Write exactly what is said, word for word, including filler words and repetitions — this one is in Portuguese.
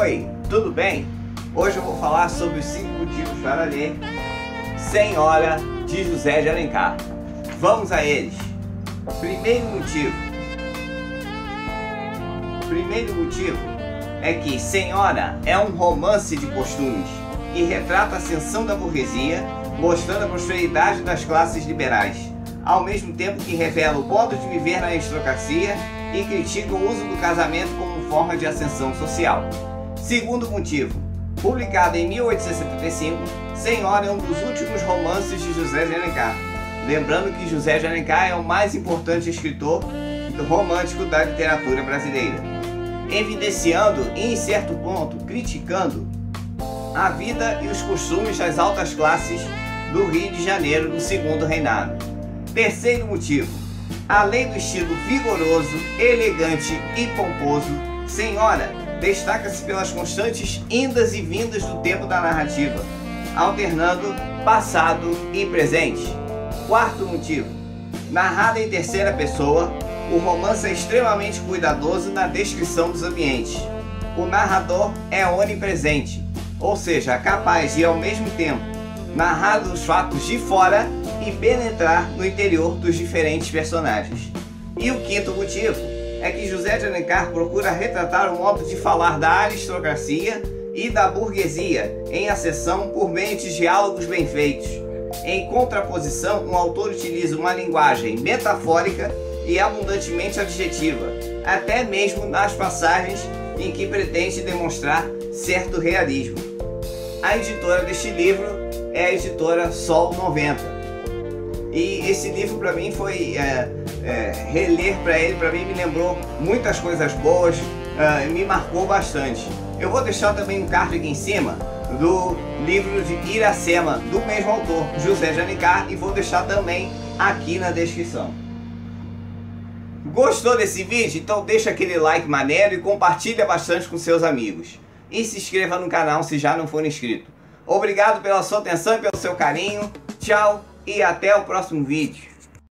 Oi, tudo bem? Hoje eu vou falar sobre os cinco motivos para ler Senhora, de José de Alencar. Vamos a eles. Primeiro motivo. Primeiro motivo é que Senhora é um romance de costumes e retrata a ascensão da burguesia, mostrando a prosperidade das classes liberais, ao mesmo tempo que revela o modo de viver na aristocracia e critica o uso do casamento como forma de ascensão social. Segundo motivo, publicado em mil oitocentos e setenta e cinco, Senhora é um dos últimos romances de José de Alencar, lembrando que José de Alencar é o mais importante escritor romântico da literatura brasileira, evidenciando e, em certo ponto, criticando a vida e os costumes das altas classes do Rio de Janeiro no Segundo Reinado. Terceiro motivo, além do estilo vigoroso, elegante e pomposo, Senhora destaca-se pelas constantes indas e vindas do tempo da narrativa, alternando passado e presente. Quarto motivo, narrada em terceira pessoa, o romance é extremamente cuidadoso na descrição dos ambientes. O narrador é onipresente, ou seja, capaz de, ao mesmo tempo, narrar os fatos de fora e penetrar no interior dos diferentes personagens. E o quinto motivo é que José de Alencar procura retratar o modo de falar da aristocracia e da burguesia em ascensão por meio de diálogos bem feitos. Em contraposição, o autor utiliza uma linguagem metafórica e abundantemente adjetiva, até mesmo nas passagens em que pretende demonstrar certo realismo. A editora deste livro é a editora Sol noventa. E esse livro para mim foi, é, é, reler para ele, para mim me lembrou muitas coisas boas, uh, me marcou bastante. Eu vou deixar também um card aqui em cima do livro de Iracema, do mesmo autor, José de Alencar, e vou deixar também aqui na descrição. Gostou desse vídeo? Então deixa aquele like maneiro e compartilha bastante com seus amigos. E se inscreva no canal se já não for inscrito. Obrigado pela sua atenção e pelo seu carinho. Tchau! E até o próximo vídeo.